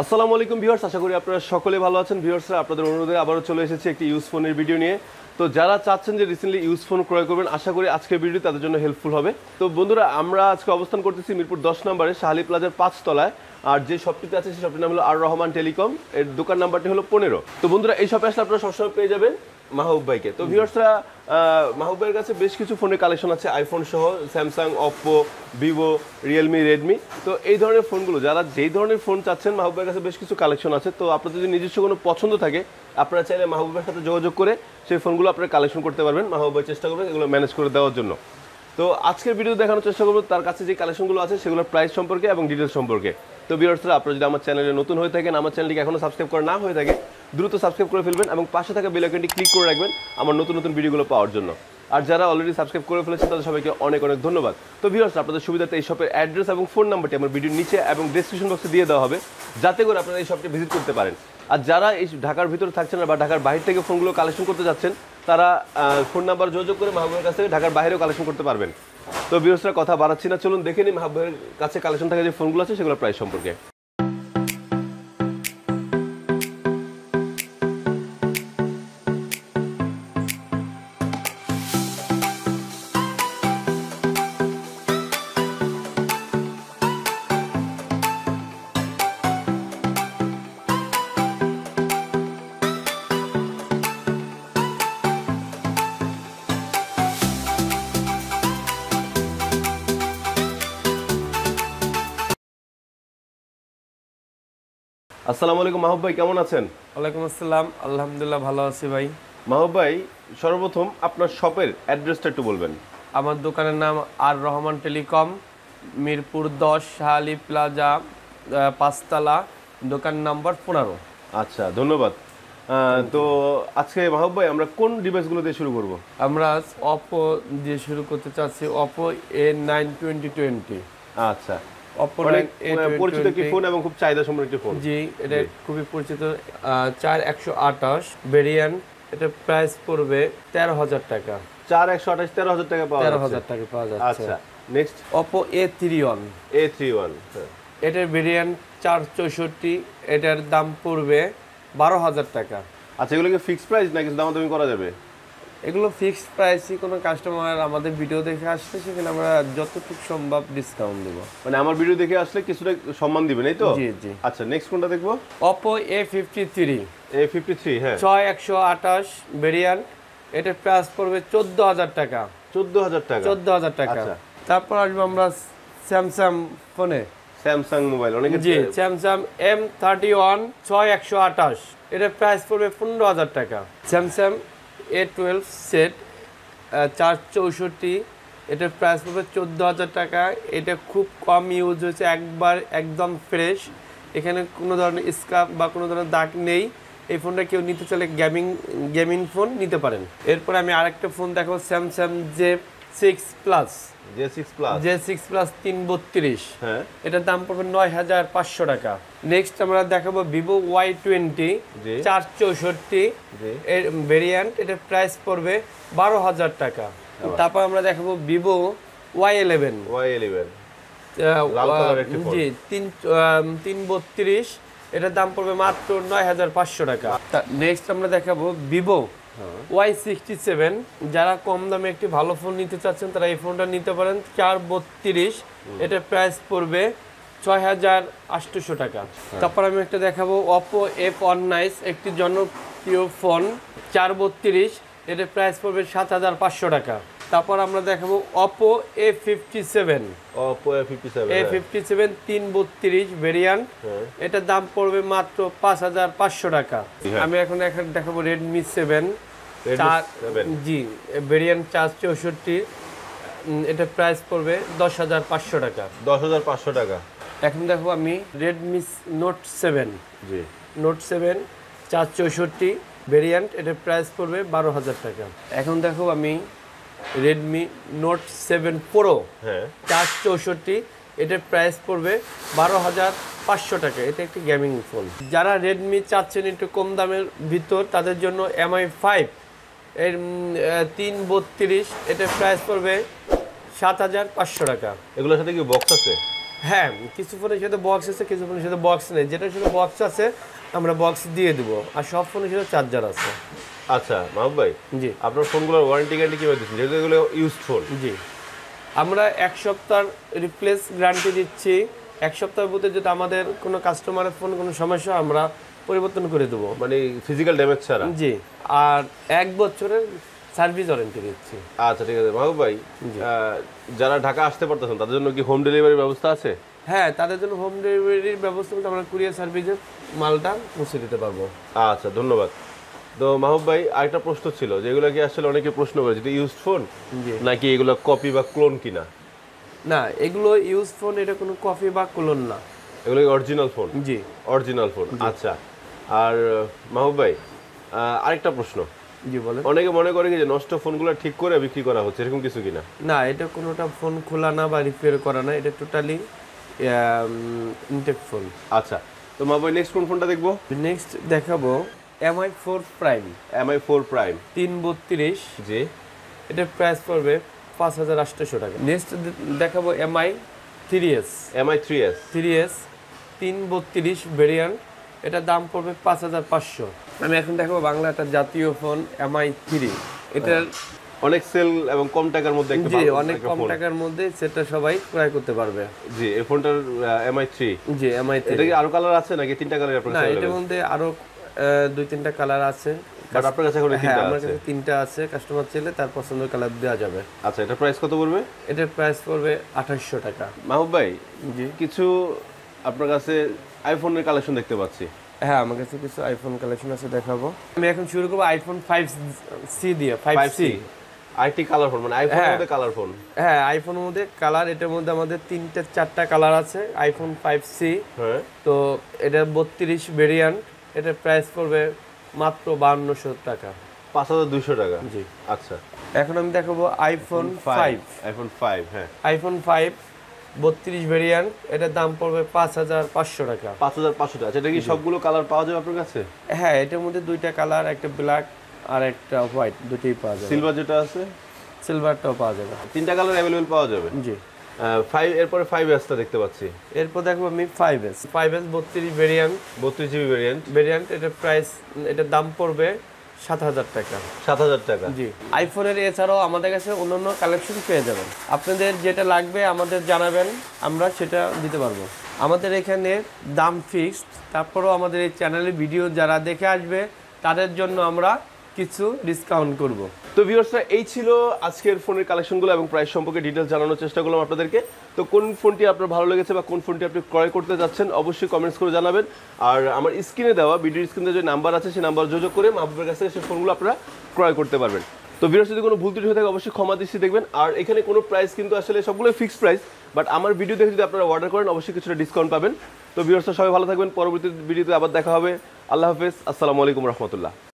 আসসালামু আলাইকুম ভিউয়ার্স, আশা করি আপনারা সকলে ভালো আছেন। ভিউয়ার্সরা, আপনাদের অনুরোধে আবারও চলে এসেছি একটি ইউজ ফোনের ভিডিও নিয়ে। তো যারা চাচ্ছেন যে রিসেন্টলি ইউজ ফোন ক্রয় করবেন, আশা করি আজকের ভিডিও তাদের জন্য হেল্পফুল হবে। তো বন্ধুরা, আমরা আজকে অবস্থান করতেছি মিরপুর 10 নম্বরে শাহালি প্লাজার 5 তলায়, আর যে শপটিতে আছে সেই শপটির নাম হলো আররহমান টেলিকম, এর দোকান নাম্বারটি হলো 15। তো বন্ধুরা, এই শপে আসলে আপনারা সবসময় পেয়ে যাবেন মাহবুব ভাইকে। তো ভিউয়ার্সরা, মাহবুব ভাইয়ের কাছে বেশ কিছু ফোনের কালেকশন আছে, আইফোন সহ Samsung, Oppo, Vivo, Realme, Redmi. তো এই ধরনের ফোনগুলো যারা যেই ধরনের ফোন চাচ্ছেন, মাহবুব ভাইয়ের কাছে বেশ কিছু কালেকশন আছে। তো আপনাদের যদি নিজস্ব কোনো পছন্দ থাকে, আপনারা চাইলে মাহবুব ভাইয়ের সাথে যোগাযোগ করে সেই ফোনগুলো আপনারা কালেকশন করতে পারবেন। মাহবুব ভাই চেষ্টা করবেন এগুলো ম্যানেজ করে দেওয়ার জন্য। তো আজকের ভিডিও দেখানোর চেষ্টা করবো তার কাছে যে কালেকশনগুলো আছে সেগুলোর প্রাইস সম্পর্কে এবং ডিটেলস সম্পর্কে। তো ভিউয়ার্সরা, আপনারা যদি আমার চ্যানেলে নতুন হয়ে থাকেন, আমার চ্যানেলটিকে এখনও সাবস্ক্রাইব করা না হয়ে থাকে, দ্রুত সাবস্ক্রাইব করে ফেলবেন এবং পাশে থাকা বেল আইকনটি ক্লিক করে রাখবেন আমার নতুন নতুন ভিডিওগুলো পাওয়ার জন্য। আর যারা অলরেডি সাবস্ক্রাইব করে ফেলেছেন তাদের সবাইকে অনেক অনেক ধন্যবাদ। তো ভিউয়ার্স, আপনাদের সুবিধাতে এই শপের অ্যাড্রেস এবং ফোন নাম্বারটি আমার ভিডিওর নিচে এবং ডেসক্রিপশন বক্সে দিয়ে দেওয়া হবে, যাতে করে আপনারা এই শপটি ভিজিট করতে পারেন। আর যারা এই ঢাকার ভিতরে থাকছেন বা ঢাকার বাইরে থেকে ফোনগুলো কালেকশন করতে যাচ্ছেন, তারা ফোন নাম্বার যোগাযোগ করে মাহবুবের কাছ থেকে ঢাকার বাইরেও কালেকশন করতে পারবেন। তো ভিউয়ার্সরা, কথা বাড়াচ্ছি না, চলুন দেখে নিই মাহবুবের কাছে কালেকশন থাকা যে ফোনগুলো আছে সেগুলোর প্রাইস সম্পর্কে। আসসালামু আলাইকুম মাহবুব ভাই, কেমন আছেন? ওয়ালাইকুম আসসালাম, আলহামদুলিল্লাহ ভালো আছি ভাই। মাহবুব ভাই, সর্বপ্রথম আপনার শপের অ্যাড্রেসটা একটু বলবেন। আমার দোকানের নাম আররহমান টেলিকম, মিরপুর 10 শাহালি প্লাজা, 5 তলা, দোকান নাম্বার 15। আচ্ছা, ধন্যবাদ। তো আজকে মাহবুব ভাই, আমরা কোন ডিভাইসগুলো দিয়ে শুরু করব? আমরা অপো দিয়ে শুরু করতে চাচ্ছি, অপো A9 2020। আচ্ছা, পরিচিত একটি ফোন এবং খুব চাহিদা সম্পন্ন একটি ফোন। জি, এটা খুবই পরিচিত। 4128 ভেরিয়েন্ট, এটা প্রাইস পড়বে 13,000 টাকা। 4128 13,000 টাকা পাওয়া যাচ্ছে। 13,000 টাকা পাওয়া যাচ্ছে। আচ্ছা, নেক্সট Oppo A31। এটার ভেরিয়েন্ট 464, এটার দাম পড়বে 12,000 টাকা। আচ্ছা, এগুলো কি ফিক্সড প্রাইস নাকি দামাদামি করা যাবে? এগুলো ফিক্সড প্রাইসই। কোনো কাস্টমার আমাদের ভিডিও দেখে আসলে সেখানে আমরা যতটুকু সম্ভব ডিসকাউন্ট দেব, মানে আমার ভিডিও দেখে আসলে কিছুটা সম্মান দিবেন, এই তো? জি জি। আচ্ছা, নেক্সট কোনটা দেখব? Oppo A53। হ্যাঁ, 6128 ভেরিয়েন্ট, এটার প্রাইস পড়বে 14,000 টাকা। 14,000 টাকা। 14,000 টাকা। তারপর আসবো আমরা স্যামসাং ফোনে, স্যামসাং মোবাইল অনেক। জি, স্যামসাং M31 6128, এটার প্রাইস পড়বে 15,000 টাকা। স্যামসাং A12 সেট 464, এটার প্রাইস পড়বে 14,000 টাকা। এটা খুব কম ইউজ হয়েছে, একবার একদম ফ্রেশ, এখানে কোনো ধরনের স্ক্র্যাপ বা কোনো ধরনের দাগ নেই। এই ফোনটা কেউ নিতে চাইলে গেমিং ফোন নিতে পারেন। এরপর আমি আরেকটা ফোন দেখাবো, স্যামসাং J6 Plus 332। হ্যাঁ, এটার দাম পড়বে 9,500 টাকা। নেক্সট আমরা দেখাবো Vivo Y20 464 এর ভেরিয়েন্ট, এটার প্রাইস পড়বে 12,000 টাকা। তারপর আমরা দেখাবো Vivo Y11। জি, 332, এটার দাম পড়বে মাত্র 9,500 টাকা। নেক্সট আমরা দেখাবো Vivo Y67। যারা কম দামে একটি ভালো ফোন নিতে চাচ্ছেন তারা এই ফোনটা নিতে পারেন, 432, এটার প্রাইস পড়বে 6,800 টাকা। তারপর আমি একটা দেখাবো Oppo F19, একটি জনপ্রিয় ফোন, 432, এটার প্রাইস পড়বে 7,500 টাকা। তারপর আমরা দেখাবো Oppo A57 332 ভেরিয়েন্ট, এটার দাম পড়বে মাত্র 5,500 টাকা। আমি এখন দেখাবো Redmi 7। জি, ভেরিয়েন্ট 464, এটার প্রাইস পড়বে 10,500 টাকা। 10,500 টাকা। এখন দেখবো আমি Redmi Note 7। জি, Note 7 464 ভেরিয়েন্ট, এটার প্রাইস পড়বে 12,000 টাকা। এখন দেখো আমি Redmi Note 7 Pro 464, এটার প্রাইস পড়বে 12,500 টাকা। এটা একটি গেমিং ফোন। যারা Redmi চাচ্ছেন একটু কম দামের ভিতর, তাদের জন্য MI 5 এর 332, এটার প্রাইস পড়বে 7,500 টাকা। এগুলোর সাথে কি বক্স আছে? হ্যাঁ কিছু ফোনের সাথে বক্স আছে কিছু ফোনের সাথে বক্স নেই যেটা সাথে বক্স আছে আমরা বক্স দিয়ে দেব আর সব ফোনের সাথে চার্জার আছে আচ্ছা মাহবুব ভাই জি আপনার ফোনগুলোর ওয়ারেন্টি গ্যারান্টি কিভাবে দিচ্ছেন যেগুলো ইউজফুল জি আমরা 1 সপ্তাহের রিপ্লেস গ্যারান্টি দিচ্ছি 1 সপ্তাহের মধ্যে যদি আমাদের কোনো কাস্টমারের ফোন কোনো সমস্যা আমরা পরিবর্তন করে দেব মানে ফিজিক্যাল ড্যামেজ ছাড়া জি আর 1 বছরের সার্ভিস ওয়ারেন্টি দিচ্ছি আচ্ছা ঠিক আছে মাহবুব ভাই যারা ঢাকা আসতে পারতেছেন তাদের জন্য কি হোম ডেলিভারির ব্যবস্থা আছে হ্যাঁ তাদের জন্য হোম ডেলিভারির ব্যবস্থা করতে আমরা কুরিয়ার সার্ভিসে মালটা পৌঁছে দিতে পারবো আচ্ছা ধন্যবাদ তো মাহবুব ভাই আরেকটা প্রশ্ন ছিল যেগুলো কি আসলে অনেকে প্রশ্ন করে যে ইউজড ফোন নাকি এগুলো কপি বা ক্লোন কিনা না এগুলো ইউজড ফোন এটা কোনো কপি বা ক্লোন না এগুলো অরিজিনাল ফোন জি অরিজিনাল ফোন আচ্ছা আর মাহবুব ভাই আরেকটা প্রশ্ন জি বলেন অনেকে মনে করে যে নষ্ট ফোনগুলো ঠিক করে বিক্রি করা হচ্ছে এরকম কিছু কিনা না এটা কোনোটা ফোন খোলা না বা রিপেয়ার করা না এটা টোটালি ইনটেক ফোন আচ্ছা তো মাহবুব ভাই নেক্সট কোন ফোনটা দেখবো নেক্সট দেখাবো MI 4 Prime MI 4 Prime 332 জি এটা প্রাইস করবে 5800 টাকা নেক্সট দেখাবো MI 3S MI 3S 332 variant এটা দাম পড়বে 5500 আমি এখন দেখাবো বাংলা একটা জাতীয় ফোন MI 3 এটা অনেক সেল এবং কম টাকার মধ্যে একটা জি অনেক কম টাকার মধ্যে সেটা সবাই ক্রয় করতে পারবে জি এই ফোনটার MI 3 জি MI 3 এটা কি আরো কালার আছে নাকি তিনটা কালার আপনার কাছে আছে না এটার মধ্যে আরো দুই তিনটা কালার আছে বাট আপনার কাছে কোন তিনটা আছে আমার কাছে তিনটা আছে কাস্টমার চাইলে তার পছন্দের কালার দেয়া যাবে আচ্ছা এটা প্রাইস কত পড়বে এটার প্রাইস পড়বে 2800 টাকা মাহবুব ভাই জি কিছু আপনার কাছে আইফোনের কালেকশন দেখতে পাচ্ছি হ্যাঁ আমার কাছে কিছু আইফোন কালেকশন আছে দেখাবো আমি এখন শুরু করব আইফোন 5c দিয়ে 5c আইটি কালার ফোন মানে আইফোনের মধ্যে কালার ফোন হ্যাঁ আইফোনের মধ্যে কালার এটার মধ্যে আমাদের তিনটা চারটা কালার আছে আইফোন 5c হ্যাঁ তো এটা 32 ভেরিয়েন্ট এটা প্রাইস করবে মাত্র 5200 টাকা 5200 টাকা জি আচ্ছা এখন আমি দেখাবো আইফোন 5 আইফোন 5 হ্যাঁ আইফোন 5 32 ভেরিয়েন্ট এটার দাম পড়বে 5500 টাকা 5500 টাকা এটা কি সবগুলো কালার পাওয়া যাবে আপনার কাছে হ্যাঁ এটার মধ্যে দুইটা কালার একটা ব্ল্যাক আর একটা হোয়াইট দুটেই পাওয়া যাবে সিলভার যেটা আছে সিলভারটাও পাওয়া যাবে তিনটা কালার अवेलेबल পাওয়া যাবে জি 5 এরপরে 5s টা দেখতে পাচ্ছি এরপর দেখব আমি 5s 32 ভেরিয়েন্ট 32GB ভেরিয়েন্ট এটা প্রাইস এটা দাম পড়বে 7000 টাকা 7000 টাকা জি আইফোনের এছাড়াও আমাদের কাছে অন্যান্য কালেকশন পেয়ে যাবেন আপনাদের যেটা লাগবে আমাদের জানাবেন আমরা সেটা দিতে পারবো আমাদের এখানে দাম ফিক্সড তারপরেও আমাদের এই চ্যানেলে ভিডিও যারা দেখে আসবে তাদের জন্য আমরা কিছু ডিসকাউন্ট করব তো ভিউয়ার্সরা এই ছিল আজকের ফোনের কালেকশনগুলো এবং প্রাইস সম্পর্কে ডিটেইলস জানানোর চেষ্টা করলাম আপনাদেরকে তো কোন ফোনটি আপনার ভালো লেগেছে বা কোন ফোনটি আপনি ক্রয় করতে যাচ্ছেন অবশ্যই কমেন্টস করে জানাবেন আর আমার স্ক্রিনে দেওয়া ভিডিও স্ক্রিনে যে নাম্বার আছে সেই নাম্বার যোগাযোগ করে মাহবুবের কাছে সেই ফোনগুলো আপনারা ক্রয় করতে পারবেন তো ভিউয়ার্স যদি কোনো ভুল ত্রুটি হয়ে থাকে অবশ্যই ক্ষমা দৃষ্টি দেখবেন আর এখানে কোনো প্রাইস কিন্তু আসলে সবগুলো ফিক্সড প্রাইস বাট আমার ভিডিও দেখে যদি আপনারা অর্ডার করেন অবশ্যই কিছুটা ডিসকাউন্ট পাবেন তো ভিউয়ার্সরা সবাই ভালো থাকবেন পরবর্তী ভিডিওতে আবার দেখা হবে আল্লাহ হাফেজ আসসালামু আলাইকুম রাহমাতুল্লাহ